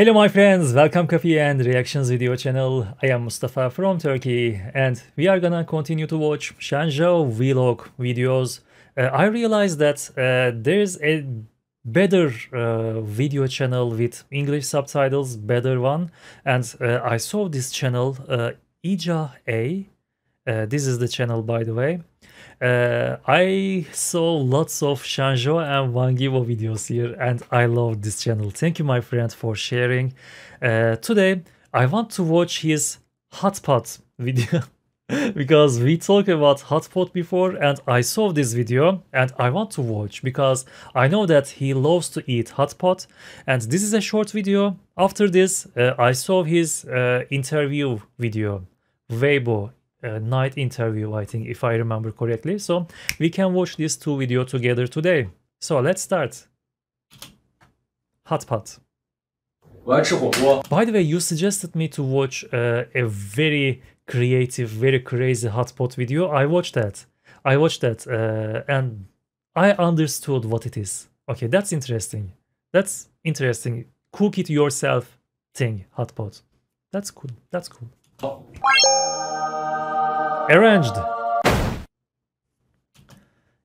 Hello my friends, welcome Coffee and Reactions video channel. I am Mustafa from Turkey and we are gonna continue to watch Shan Zhou Vlog videos. I realized that there's a better video channel with English subtitles, better one. And I saw this channel, Ija A. This is the channel, by the way. I saw lots of Shan Zhou and Wang Yibo videos here and I love this channel. Thank you my friend for sharing. Today I want to watch his hot pot video because we talked about hot pot before and I saw this video and I want to watch because I know that he loves to eat hot pot. And this is a short video. After this I saw his interview video, Weibo. Night interview, I think, if I remember correctly. So we can watch these two videos together today. So let's start. Hot pot. By the way, you suggested me to watch a very creative, very crazy hot pot video. I watched that and I understood what it is. Okay, that's interesting. Cook it yourself thing, hot pot. That's cool. That's cool. Arranged.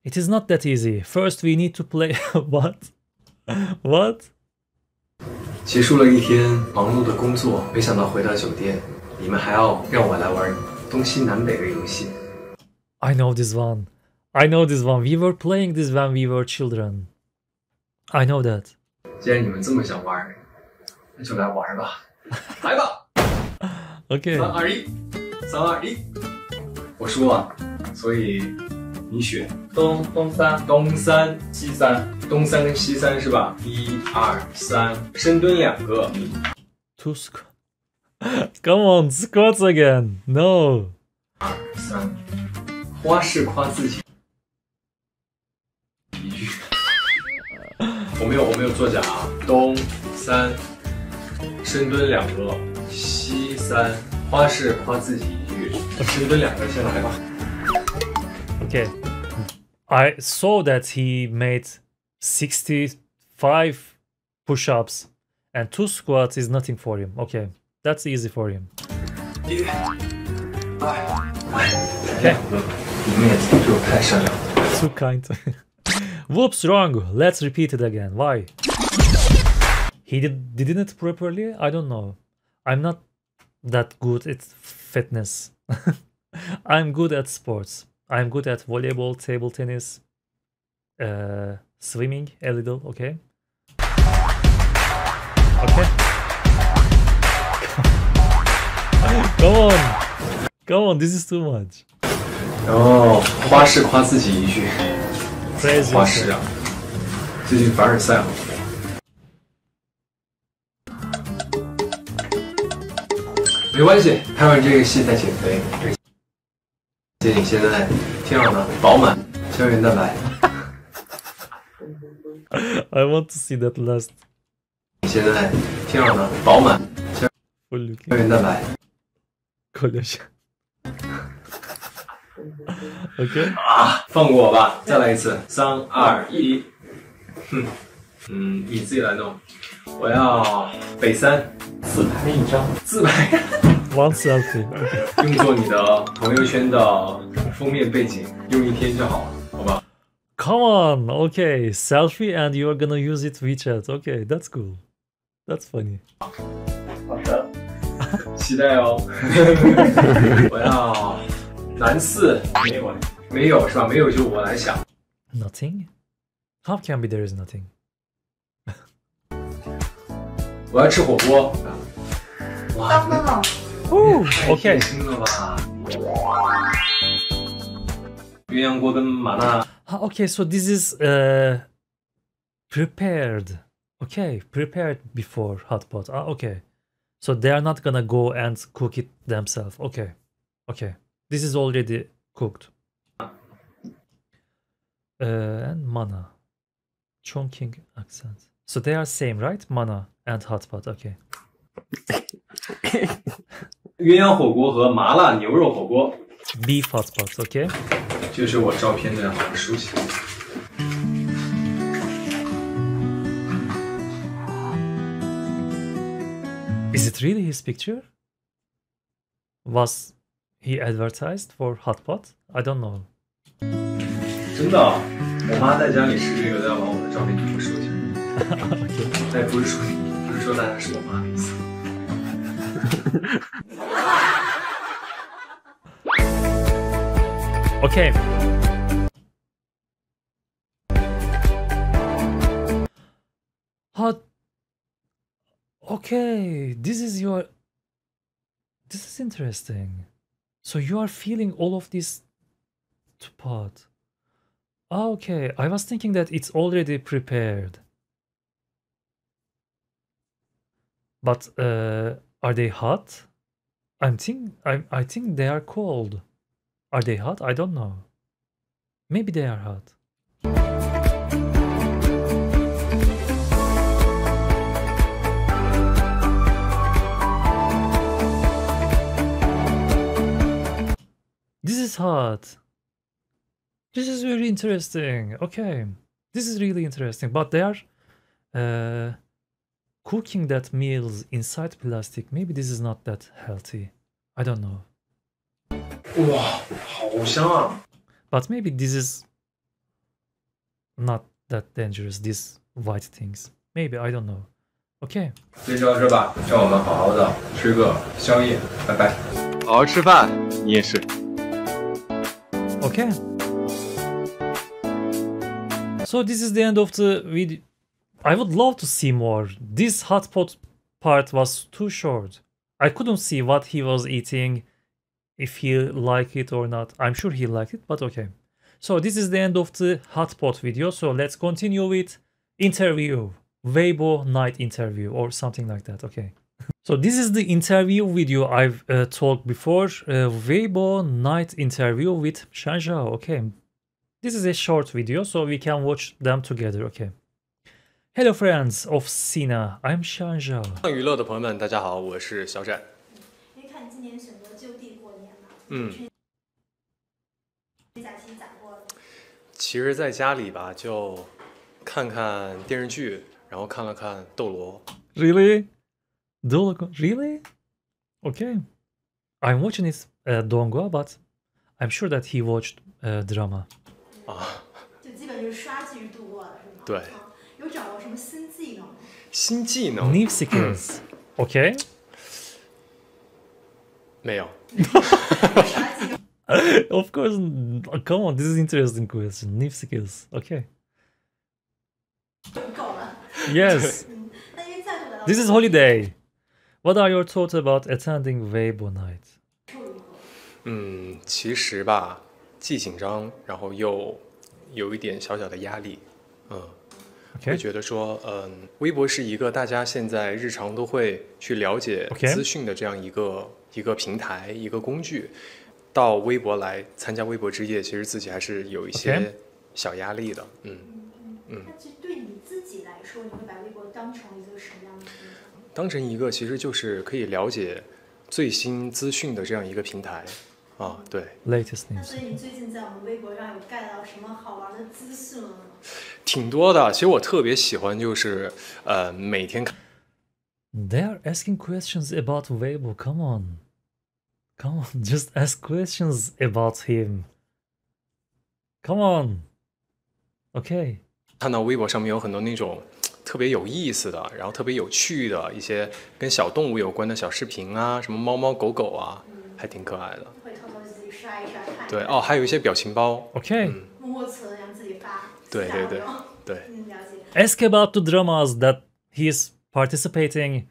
It is not that easy. First we need to play... What? What? I know this one. We were playing this when we were children. I know that. Okay. 3, 2, 1. 我输了 Come on, squats again. No. 2, 3. 花式夸自己 我没有作假啊 东、3 深蹲2个 西、3 花式夸自己 Okay, I saw that he made 65 push-ups and 2 squats is nothing for him. Okay, that's easy for him. Okay. Too kind. Whoops, wrong. Let's repeat it again. Why? He didn't it properly? I don't know. I'm not that good at fitness. I'm good at sports. I'm good at volleyball, table tennis, swimming a little, okay? Okay. Come on, this is too much. Oh, 花式夸自己一句. Praise yourself. 最近凡尔赛了. I want to see that last. Okay. 放过我吧, 再来一次. 3, 2, 1. 你自己来弄. 我要北三 自拍一张 One selfie 用作你的朋友圈的封面背景 用一天就好 好吧? Come on, okay, selfie and you're gonna use it WeChat. Okay, that's cool. That's funny. 好的 期待哦 我要男四 没有是吧? 没有就我来想 Nothing? How can be there is nothing? 我要吃火锅 Okay. Okay, so this is prepared. Okay, prepared before hot pot. Okay. So they are not gonna go and cook it themselves. Okay. Okay. This is already cooked. And mana. Chongqing accent. So they are same, right? Mana and hot pot. Okay. 鸳鸯火锅和麻辣牛肉火锅 Beef hot pot, okay 这是我照片的好熟悉 Is it really his picture? Was he advertised for hot pot? I don't know. 真的，我妈在家里时不时要把我的照片给我收起来。但不是说，不是说大家是我妈的意思。Okay. Hot. Okay, this is your. This is interesting. So you are feeling all of this pot. Okay, I was thinking that it's already prepared. But are they hot? I think they are cold. Are they hot? I don't know. Maybe they are hot. This is hot. This is very interesting. Okay, this is really interesting. But they are cooking that meals inside plastic. Maybe this is not that healthy. I don't know. Wow, how strong! But maybe this is not that dangerous. These white things. Maybe I don't know. Okay. 先吃吃吧，让我们好好的吃个宵夜，拜拜。好好吃饭，你也是。Okay. So this is the end of the video. I would love to see more. This hot pot part was too short. I couldn't see what he was eating, if he liked it or not. I'm sure he liked it, but okay. So this is the end of the hot pot video. So let's continue with interview. Weibo night interview or something like that. Okay. So this is the interview video I've talked before. Weibo night interview with Shan Zhou. Okay. This is a short video, so we can watch them together. Okay. Hello, friends of Sina. I'm Shan Zhou. 娱乐的朋友们，大家好，我是小展。没看今年选择就地过年吗？嗯。假期咋过了？其实，在家里吧，就看看电视剧，然后看了看斗罗。Really? 斗罗 ？Really? Okay. I'm watching it Dongua, but I'm sure that he watched drama. 啊，就基本就是刷剧度过了，是吗？对。有掌握什么新技能？新技能 ？New skills？OK？ 没有。Of course. Come on, this is interesting question. New skills. OK. 够了。Yes. This is holiday. What are your thoughts about attending Weibo night? 嗯，其实吧。 既紧张，然后又有一点小小的压力，嗯， Okay. 会觉得说，嗯，微博是一个大家现在日常都会去了解资讯的这样一个平台，一个工具。到微博来参加微博之夜，其实自己还是有一些小压力的，嗯嗯。那其实对你自己来说，你会把微博当成一个什么样的？当成一个其实就是可以了解最新资讯的这样一个平台。 啊，对。Latest news。所以你最近在我们微博上有 get 到什么好玩的资讯吗？挺多的，其实我特别喜欢就是每天看。They are asking questions about Weibo. Come on, come on, just ask questions about him. Come on. Okay. 看到微博上面有很多那种特别有意思的，然后特别有趣的一些跟小动物有关的小视频啊，什么猫猫狗狗啊，还挺可爱的。 对哦，还有一些表情包。OK， 默默存，然后自己发。对对对对。嗯，了解。Ask about the dramas that he is participating.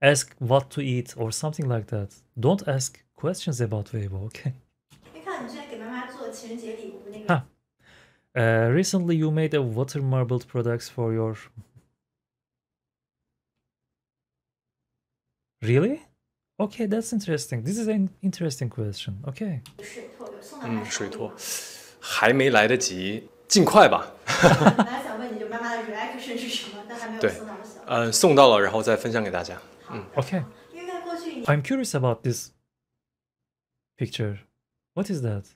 Ask what to eat or something like that. Don't ask questions about Weibo. Okay. 你看，你之前给妈妈做情人节礼物那个。Recently you made a water marbled products for your. Really? Okay, that's interesting. This is an interesting question. Okay. 嗯，水拓还没来得及，尽快吧。本来想问你，就妈妈的 reaction 是什么，但还没有送到我手。送到了，然后再分享给大家。嗯 ，OK。因为在过去 ，I'm curious about this picture. What is that?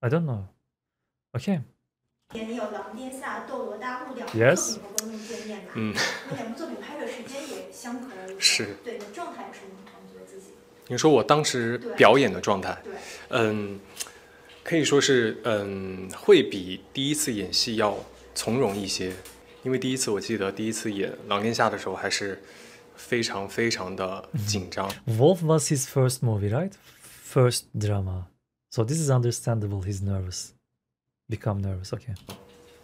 I don't know. Okay. 你有《狼殿下》《斗罗大陆》两部作品和观众见面嘛？嗯。两部作品拍摄时间也。相同的一个是对你的状态是你感觉自己。你说我当时表演的状态，嗯，可以说是会比第一次演戏要从容一些，因为第一次我记得第一次演《狼殿下》的时候还是非常非常的紧张。Wolf was his first movie, right? First drama, so this is understandable. He's nervous, become nervous. Okay.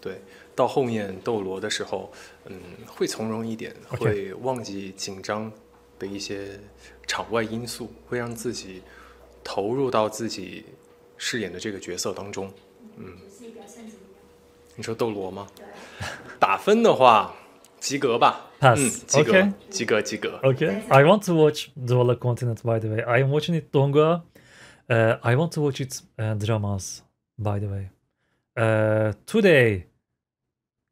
对，到后面斗罗的时候，嗯，会从容一点， Okay. 会忘记紧张的一些场外因素，会让自己投入到自己饰演的这个角色当中。嗯，你说斗罗吗？打分的话，及格吧。Pass. 嗯，及格， Okay. 及格，及格。Okay. I want to watch Douala Continent. By the way, I am watching it Donghua. I want to watch it dramas. By the way, today.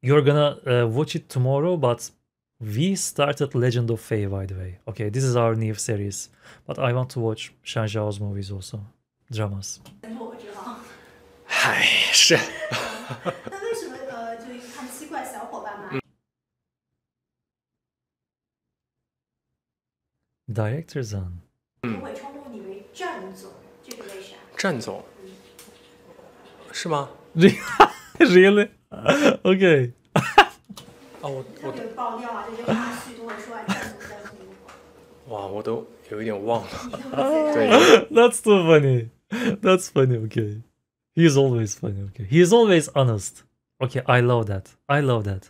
You're gonna watch it tomorrow, but we started Legend of Fei, by the way. Okay, this is our new series, but I want to watch Shan Zhou's movies also, dramas. 还是。那为什么就看奇怪小伙伴嘛 ？Director Zhan。嗯。我称呼你为战总，这个为啥？战总。是吗？Really? Okay. 啊，我得爆料啊！这些花絮都会说啊，战总在中国。哇，我都有一点忘了。对。That's too funny. That's funny. Okay. He's always funny. Okay. He's always honest. Okay. I love that. I love that.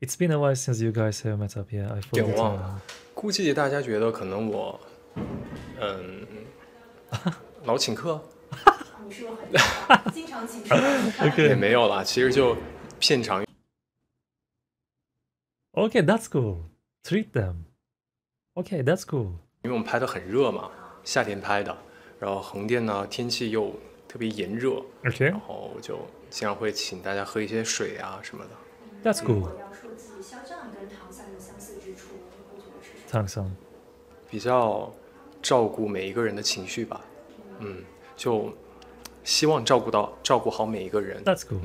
It's been a while since you guys have met up. Yeah, I forgot. 有点忘了。估计大家觉得可能我，老请客。 你是不是很经常请客？ OK， 也没有啦，其实就片场。OK， that's cool. Treat them. OK， that's cool. 因为我们拍的很热嘛，夏天拍的，然后横店呢天气又特别炎热， OK， 然后我就经常会请大家喝一些水啊什么的。That's cool. 要说自己肖战跟唐三的相似之处，我觉得是唐三比较照顾每一个人的情绪吧，嗯，就。 希望照顾好每一个人。That's cool.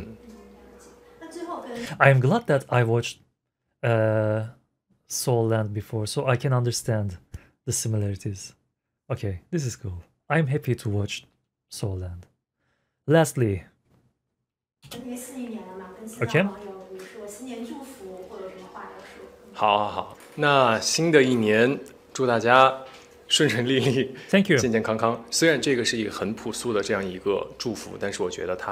I'm glad that I watched Soul Land before, so I can understand the similarities. Okay, this is cool. I'm happy to watch Soul Land. Lastly, okay. 好好好，那新的一年祝大家。 顺顺利利 ，Thank you， 健健康康。虽然这个是一个很朴素的这样一个祝福，但是我觉得它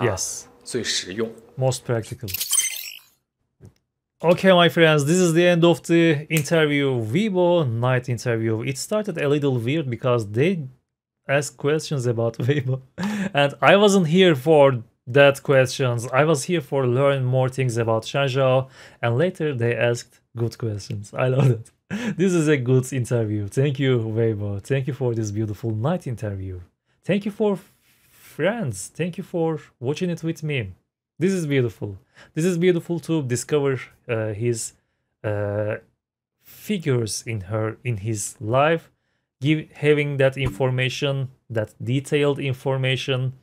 最实用 ，most practical。Okay, my friends, this is the end of the interview, Weibo night interview. It started a little weird because they asked questions about Weibo, and I wasn't here for that questions. I was here for learn more things about Shan Zhou, and later they asked good questions. I love it. This is a good interview. Thank you, Weibo. Thank you for this beautiful night interview. Thank you for friends. Thank you for watching it with me. This is beautiful. This is beautiful to discover his figures in his life. Having that information, that detailed information.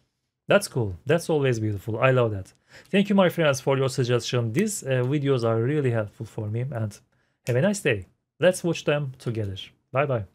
That's cool. That's always beautiful. I love that. Thank you, my friends, for your suggestion. These videos are really helpful for me. And have a nice day. Let's watch them together. Bye bye.